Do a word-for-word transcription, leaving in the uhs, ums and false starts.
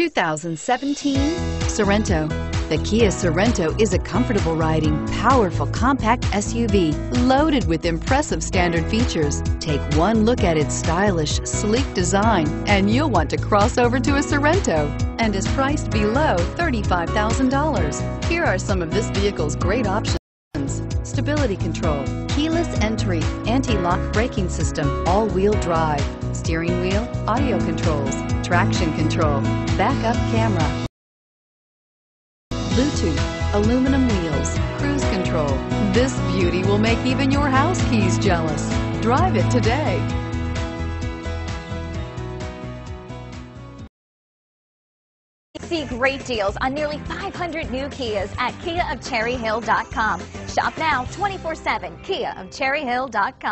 two thousand seventeen Sorento. The Kia Sorento is a comfortable riding, powerful compact S U V loaded with impressive standard features. Take one look at its stylish, sleek design and you'll want to cross over to a Sorento, and is priced below thirty-five thousand dollars. Here are some of this vehicle's great options: stability control, keyless entry, anti-lock braking system, all-wheel drive, steering wheel audio controls, traction control, backup camera, Bluetooth, aluminum wheels, cruise control. This beauty will make even your house keys jealous. Drive it today. See great deals on nearly five hundred new Kias at kia of cherry hill dot com. Shop now twenty-four seven, kia of cherry hill dot com.